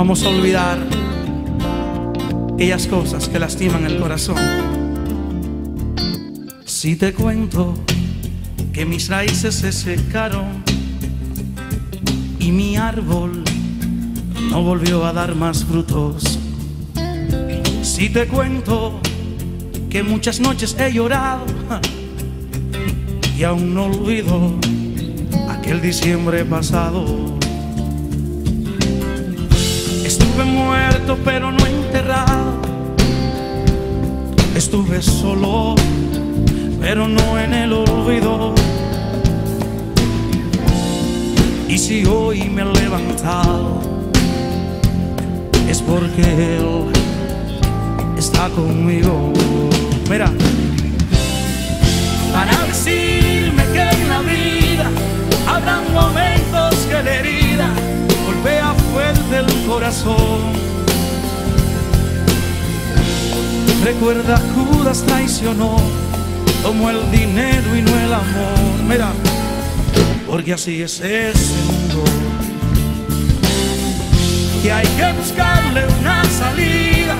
Vamos a olvidar aquellas cosas que lastiman el corazón. Si te cuento que mis raíces se secaron y mi árbol no volvió a dar más frutos. Si te cuento que muchas noches he llorado y aún no olvido aquel diciembre pasado. Estuve muerto pero no enterrado, estuve solo pero no en el olvido. Y si hoy me he levantado es porque Él está conmigo. Mira, para decirme que en la vida habrá momentos que la herida golpea fuerte el corazón. Recuerda, Judas traicionó, tomó el dinero y no el amor. Mira, porque así es ese mundo, que hay que buscarle una salida,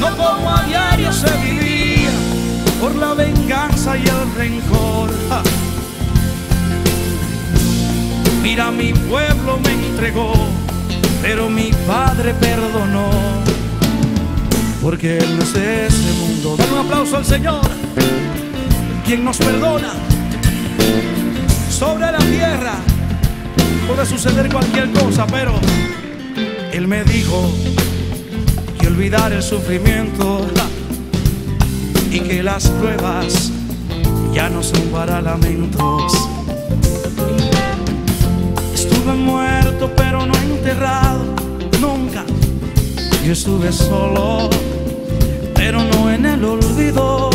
no como a diario se vivía, por la venganza y el rencor. ¡Ja! Mira, mi pueblo me entregó, pero mi Padre perdonó, porque Él no es de ese mundo. Dale un aplauso al Señor, quien nos perdona sobre la tierra. Puede suceder cualquier cosa, pero Él me dijo que olvidar el sufrimiento y que las pruebas ya no son para lamentos. Estuve muerto pero no enterrado nunca. Yo estuve solo pero no en el olvido.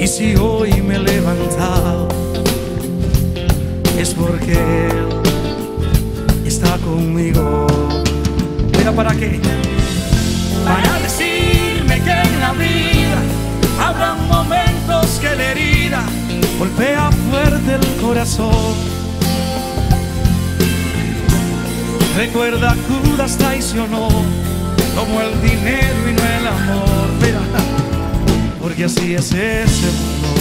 Y si hoy me he levantado es porque Él está conmigo. Mira, ¿para qué? Para decirme que en la vida habrá momentos que la herida golpea fuerte el corazón. Recuerda, Judas traicionó, tomó el dinero y no el amor. Mira, porque así es ese mundo,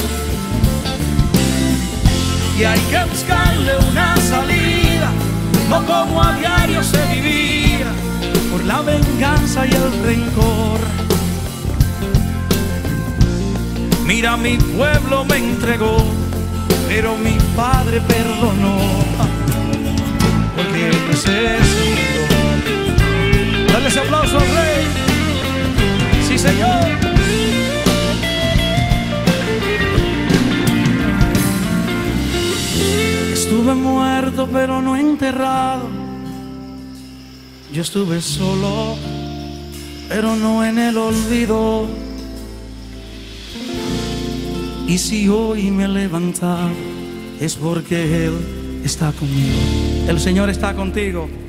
y hay que buscarle una salida, no como a diario se vivía, por la venganza y el rencor. Mira, mi pueblo me entregó, pero mi Padre perdonó, porque Él no es ese mundo. Dale ese aplauso al Rey. Sí, Señor. Estuve muerto pero no enterrado, yo estuve solo pero no en el olvido. Y si hoy me he levantado es porque Él está conmigo. El Señor está contigo.